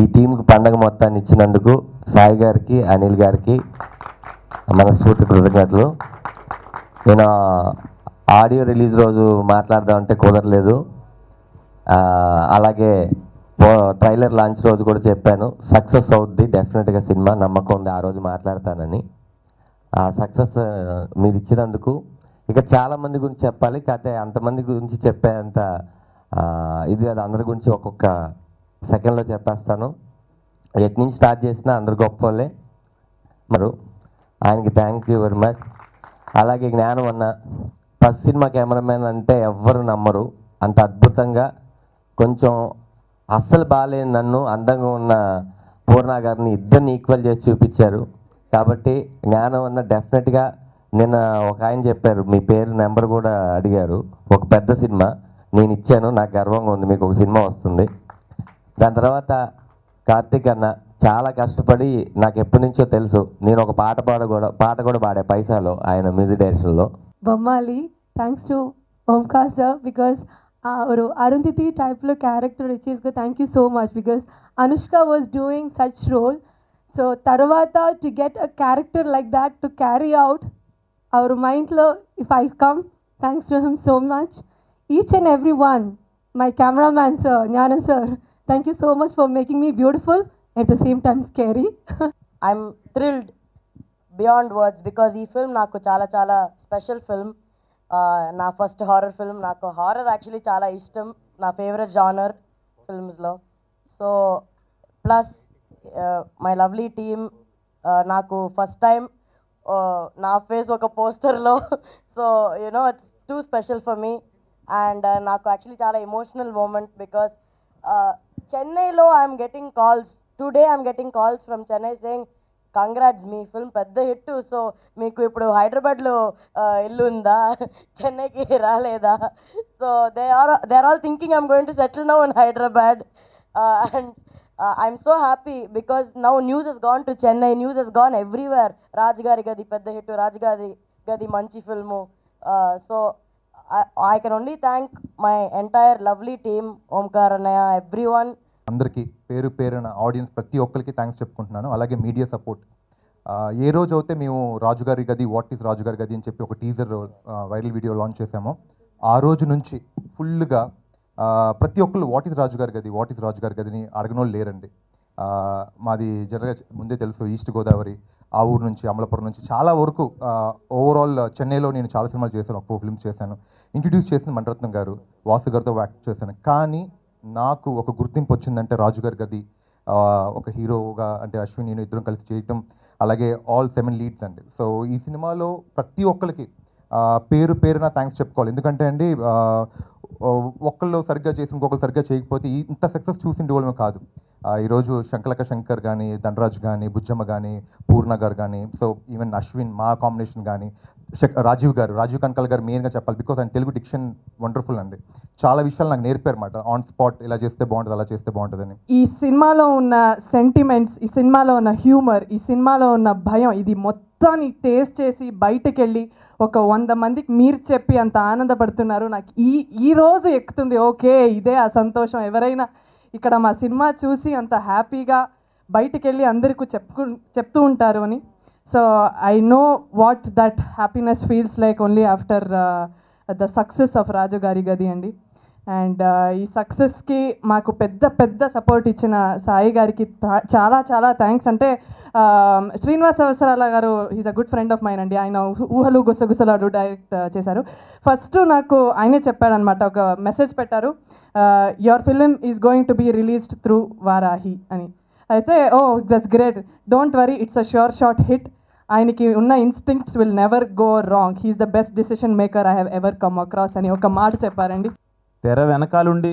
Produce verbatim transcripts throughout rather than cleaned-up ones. ఈ టీంకి పండగ మొత్తాన్ని ఇచ్చినందుకు సాయి గారికి అనిల్ గారికి మనస్ఫూర్తి కృతజ్ఞతలు. నేను ఆడియో రిలీజ్ రోజు మాట్లాడదామంటే కుదరలేదు, అలాగే ట్రైలర్ లాంచ్ రోజు కూడా చెప్పాను సక్సెస్ అవుద్ది డెఫినెట్గా సినిమా, నమ్మకం ఉంది, ఆ రోజు మాట్లాడతానని. ఆ సక్సెస్ మీరు ఇచ్చినందుకు ఇక చాలామంది గురించి చెప్పాలి, కాకపోతే అంతమంది గురించి చెప్పేంత ఇది అది అందరి గురించి ఒక్కొక్క సెకండ్లో చెప్పేస్తాను. ఎట్ నుంచి స్టార్ట్ చేసినా అందరు గొప్ప వాళ్ళే, మరి ఆయనకి థ్యాంక్ యూ వెరీ మచ్. అలాగే జ్ఞానం అన్న ఫస్ట్ సినిమా కెమెరామెన్ అంటే ఎవ్వరు నమ్మరు, అంత అద్భుతంగా కొంచెం అస్సలు బాగాలేని నన్ను అందంగా ఉన్న పూర్ణ గారిని ఇద్దరిని ఈక్వల్ చేసి చూపించారు. కాబట్టి జ్ఞానం అన్న డెఫినెట్గా, నిన్న ఒక ఆయన చెప్పారు మీ పేరు నెంబర్ కూడా అడిగారు, ఒక పెద్ద సినిమా నేను ఇచ్చాను, నాకు గర్వంగా ఉంది మీకు ఒక సినిమా వస్తుంది. దాని తర్వాత కార్తీక్ అన్న చాలా కష్టపడి, నాకు ఎప్పటి నుంచో తెలుసు, నేను ఒక పాట పాడ కూడా పాట కూడా పాడే పైసాలో ఆయన మ్యూజిక్ డైరెక్షన్లో బొమ్మాలి. Thanks to Omkar sir because ஒரு அருந்திதி டைப்ல கேரக்டர் இச்சீஸ்க்கு thank you so much because Anushka was doing such role, so tarvata to get a character like that to carry out our mind lo if I come, thanks to him so much. Each and every one, my cameraman sir Nana sir, thank you so much for making me beautiful at the same time scary. I'm thrilled beyond words because ee film naaku chaala chaala special film. నా first horror film, నాకు horror actually చాలా ఇష్టం, నా favourite genre ఫిల్మ్స్లో. So plus my lovely team, నాకు first time నా face ఒక పోస్టర్లో, so you know it's too special for me. And నాకు యాక్చువల్లీ చాలా ఎమోషనల్ మూమెంట్ బికాస్ చెన్నైలో I'm getting calls today, I'm getting calls from Chennai saying congrats మీ film పెద్ద hit, so మీకు ఇప్పుడు హైదరాబాద్లో ఇల్లు ఉందా, చెన్నైకి రాలేదా, so they are they are all thinking I'm going to settle now in Hyderabad. And I'm so happy because now news has gone to Chennai, news has gone everywhere. Raju Gari Gadhi పెద్ద హిట్, రాజు గారి గది మంచి film. So I can only thank my entire lovely team, Omkar అన్నయ్య, every one. అందరికీ పేరు పేరున audience ప్రతి ఒక్కరికి thanks చెప్పుకుంటున్నాను. అలాగే మీడియా సపోర్ట్, ఏ రోజు అయితే మేము రాజు గారి గది వాట్ ఈస్ రాజు గారి గది అని చెప్పి ఒక టీజర్ వైరల్ వీడియో లాంచ్ చేసామో, ఆ రోజు నుంచి ఫుల్గా ప్రతి ఒక్కరు వాట్ ఈస్ రాజు గారి గది వాట్ ఈస్ రాజు గారి గదిని అడగనోళ్ళు లేరండి. మాది జనరల్ ముందే తెలుసు ఈస్ట్ గోదావరి, ఆ ఊరు నుంచి అమలాపురం నుంచి చాలా వరకు ఓవరాల్ చెన్నైలో నేను చాలా సినిమాలు చేశాను, ఒక ఫిల్మ్స్ చేశాను, ఇంట్రడ్యూస్ చేసిన మణిరత్నం గారు వాసు గారితో యాక్ట్ చేశాను. కానీ నాకు ఒక గుర్తింపు వచ్చిందంటే రాజుగారి గది, ఒక హీరోగా అంటే అశ్విన్ నేను ఇద్దరం కలిసి చేయటం, అలాగే ఆల్ సెవెన్ లీడ్స్ అండి. సో ఈ సినిమాలో ప్రతి ఒక్కరికి పేరు పేరున థ్యాంక్స్ చెప్పుకోవాలి, ఎందుకంటే అండి ఒక్కళ్ళు సరిగ్గా చేసి ఇంకొకరు సరిగ్గా చేయకపోతే ఇంత సక్సెస్ చూసిండేవాళ్ళమే కాదు. ఈరోజు శంకలక శంకర్ కానీ, ధనరాజ్ కానీ, బుజ్జమ్మ కానీ, పూర్ణ గారు కానీ, సో ఈవెన్ అశ్విన్ మా కాంబినేషన్ కానీ, రాజీవ్ గారు రాజీవ్ కనకాల గారు మెయిన్గా చెప్పాలి బికాజ్ ఆయన తెలుగు డిక్షన్ వండర్ఫుల్ అండి, చాలా విషయాలు నాకు నేర్పారు అన్నమాట, ఆన్ స్పాట్ ఇలా చేస్తే బాగుంటుంది అలా చేస్తే బాగుంటుందని. ఈ సినిమాలో ఉన్న సెంటిమెంట్స్, ఈ సినిమాలో ఉన్న హ్యూమర్, ఈ సినిమాలో ఉన్న భయం, ఇది మొత్తం దాన్ని టేస్ట్ చేసి బయటకు వెళ్ళి ఒక వంద మందికి మీరు చెప్పి అంత ఆనందపడుతున్నారు, నాకు ఈ ఈ రోజు ఎక్కుతుంది. ఓకే, ఇదే ఆ సంతోషం, ఎవరైనా ఇక్కడ మా సినిమా చూసి అంత హ్యాపీగా బయటకు వెళ్ళి అందరికీ చెప్పుకు చెప్తూ ఉంటారు అని. So I know what that happiness feels like only after the success of Raju Gari Gadhi అండి. అండ్ ఈ సక్సెస్కి మాకు పెద్ద పెద్ద సపోర్ట్ ఇచ్చిన సాయి గారికి చాలా చాలా థ్యాంక్స్. అంటే శ్రీనివాస్ అవసరాల గారు is a good friend of mine అండి, ఆయన ఊహలు గుసగుసలాడు డైరెక్ట్ చేశారు. ఫస్ట్ నాకు ఆయనే చెప్పాడనమాట, ఒక మెసేజ్ పెట్టారు your film is going to be released through Varahi అని. అయితే oh that's great, don't worry it's a sure shot hit, ఆయనకి ఉన్న instincts will never go wrong, he's the best decision maker I have ever come across అని ఒక మాట చెప్పారండి. తెర వెనకాలండి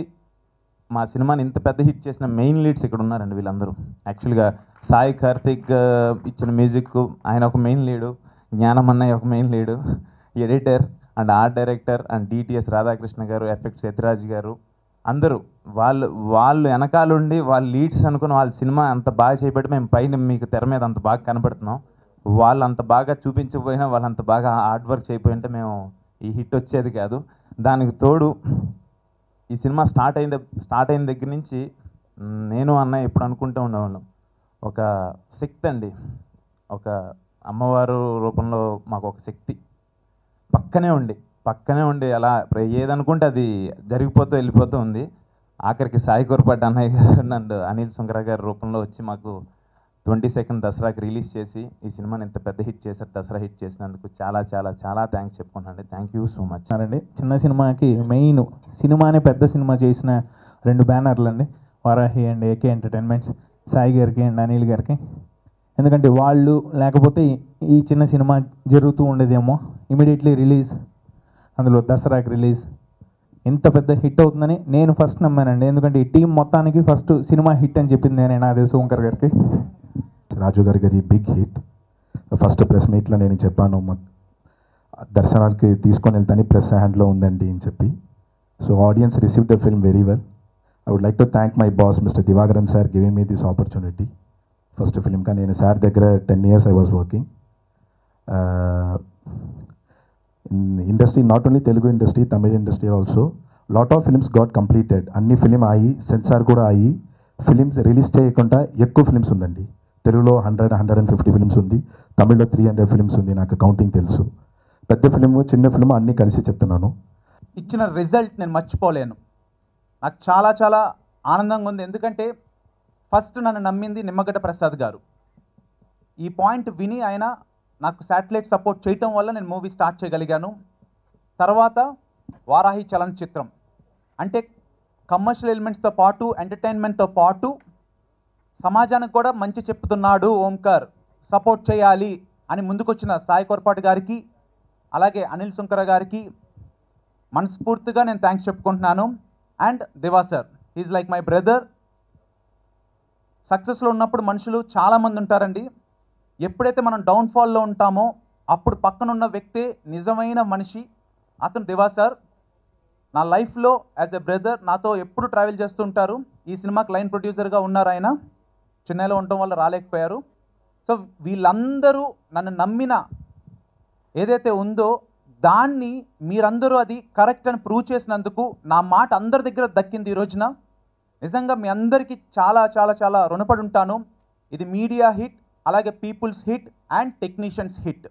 మా సినిమాని ఇంత పెద్ద హిట్ చేసిన మెయిన్ లీడ్స్ ఇక్కడ ఉన్నారండి వీళ్ళందరూ. యాక్చువల్గా సాయి కార్తీక్ ఇచ్చిన మ్యూజిక్, ఆయన ఒక మెయిన్ లీడు, జ్ఞానం అన్నయ్య ఒక main lead, editor and art director and DTS Radhakrishna గారు, ఎఫెక్ట్స్ యతిరాజ్ గారు, అందరూ వాళ్ళు వాళ్ళు వెనకాలండి వాళ్ళు లీడ్స్ అనుకుని వాళ్ళ సినిమా అంత బాగా చేయబట్టి మేము పైన మీకు తెర మీద అంత బాగా కనబడుతున్నాం. వాళ్ళు అంత బాగా చూపించకపోయినా, వాళ్ళు అంత బాగా హార్డ్ వర్క్ చేయపోయి ఉంటే మేము ఈ హిట్ వచ్చేది కాదు. దానికి తోడు ఈ సినిమా స్టార్ట్ అయిన స్టార్ట్ అయిన దగ్గర నుంచి నేను అన్న ఎప్పుడు అనుకుంటూ ఉండేవాళ్ళం ఒక శక్తి అండి, ఒక అమ్మవారు రూపంలో మాకు ఒక శక్తి పక్కనే ఉండి పక్కనే ఉండి అలా ఏదనుకుంటే అది జరిగిపోతూ వెళ్ళిపోతూ ఉంది. ఆఖరికి సాయి కోరపాటి అన్నయ్య గారు అండ్ అనిల్ సుంకరా గారి రూపంలో వచ్చి మాకు ట్వంటీ సెకండ్ దసరాకి రిలీజ్ చేసి ఈ సినిమాని ఇంత పెద్ద హిట్ చేశారు. దసరా హిట్ చేసినందుకు చాలా చాలా చాలా థ్యాంక్స్ చెప్పుకున్నాండి. థ్యాంక్ యూ సో మచ్ అండి. చిన్న సినిమాకి మెయిన్ సినిమానే పెద్ద సినిమా చేసిన రెండు బ్యానర్లు అండి, Varahi and AK entertainments, Sai గారికి అండ్ అనిల్ గారికి. ఎందుకంటే వాళ్ళు లేకపోతే ఈ చిన్న సినిమా జరుగుతూ ఉండేదేమో. ఇమీడియట్లీ రిలీజ్, అందులో దసరాకి రిలీజ్, ఇంత పెద్ద హిట్ అవుతుందని నేను ఫస్ట్ నమ్మానండి. ఎందుకంటే ఈ టీం మొత్తానికి ఫస్ట్ సినిమా హిట్ అని చెప్పింది నేనే, నాదే ఓంకర్ గారికి. రాజు గారికి అది బిగ్ హిట్. ఫస్ట్ ప్రెస్ మీట్లో నేను చెప్పాను మా దర్శనాలకి తీసుకొని వెళ్తాను, ప్రెస్ హ్యాండ్లో ఉందండి అని చెప్పి. So audience receive the film very well. I would like to thank my boss mister Divakaran sir giving me this opportunity. First ఫిల్మ్గా నేను సార్ దగ్గర ten years I was working. Industry not only Telugu industry, Tamil industry also lot of films got completed. అన్ని film అయ్యి censor కూడా అయ్యి films release చేయకుండా ఎక్కువ films ఉందండి. తెలుగులో hundred hundred and fifty films ఉంది, తమిళ్లో త్రీ హండ్రెడ్ ఫిలిమ్స్ ఉంది. నాకు కౌంటింగ్ తెలుసు. పెద్ద ఫిలిం చిన్న ఫిలిం అన్నీ కలిసి చెప్తున్నాను. ఇచ్చిన రిజల్ట్ నేను మర్చిపోలేను. నాకు చాలా చాలా ఆనందంగా ఉంది. ఎందుకంటే ఫస్ట్ నన్ను నమ్మింది నిమ్మగడ్డ ప్రసాద్ గారు. ఈ పాయింట్ విని ఆయన నాకు శాటిలైట్ సపోర్ట్ చేయటం వల్ల నేను మూవీ స్టార్ట్ చేయగలిగాను. తర్వాత వారాహి చలనచిత్రం అంటే కమర్షియల్ ఎలిమెంట్స్తో పాటు ఎంటర్టైన్మెంట్తో పాటు సమాజానికి కూడా మంచి చెప్తున్నాడు ఓంకార్, సపోర్ట్ చేయాలి అని ముందుకొచ్చిన సాయి కోరపాటి గారికి అలాగే అనిల్ సుంకర గారికి మనస్ఫూర్తిగా నేను థ్యాంక్స్ చెప్పుకుంటున్నాను. And Deva sir, is like my brother. సక్సెస్లో ఉన్నప్పుడు మనుషులు చాలామంది ఉంటారండి. ఎప్పుడైతే మనం డౌన్ఫాల్లో ఉంటామో అప్పుడు పక్కనున్న వ్యక్తే నిజమైన మనిషి. అతను దేవా సార్. నా లైఫ్లో యాజ్ ఎ బ్రదర్ నాతో ఎప్పుడు ట్రావెల్ చేస్తూ ఉంటారు. ఈ సినిమాకి లైన్ ప్రొడ్యూసర్గా ఉన్నారు ఆయన. చెన్నైలో ఉండటం వల్ల రాలేకపోయారు. సో వీళ్ళందరూ నన్ను నమ్మిన ఏదైతే ఉందో దాన్ని మీరందరూ అది కరెక్ట్ అని ప్రూవ్ చేసినందుకు నా మాట అందరి దగ్గర దక్కింది ఈ రోజున. నిజంగా మీ అందరికీ చాలా చాలా చాలా రుణపడి ఉంటాను. ఇది మీడియా హిట్, అలాగే people's hit and technicians hit.